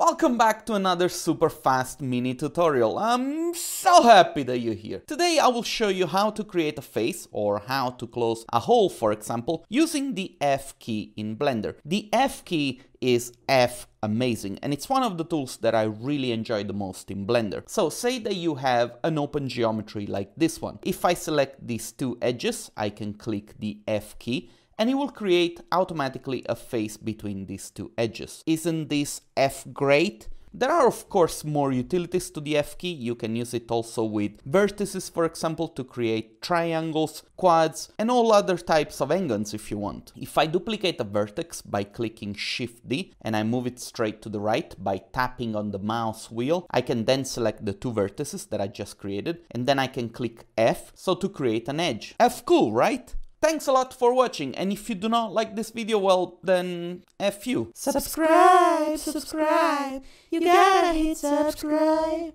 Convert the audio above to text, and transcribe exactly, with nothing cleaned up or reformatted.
Welcome back to another super fast mini tutorial. I'm so happy that you're here. Today I will show you how to create a face or how to close a hole, for example, using the F key in Blender. The F key is F amazing and it's one of the tools that I really enjoy the most in Blender. So say that you have an open geometry like this one. If I select these two edges, I can click the F key and it will create automatically a face between these two edges. Isn't this F great? There are of course more utilities to the F key. You can use it also with vertices, for example, to create triangles, quads, and all other types of angles if you want. If I duplicate a vertex by clicking Shift D and I move it straight to the right by tapping on the mouse wheel, I can then select the two vertices that I just created and then I can click F, so to create an edge. F cool, right? Thanks a lot for watching, and if you do not like this video, well, then F you. Subscribe, subscribe, you gotta hit subscribe.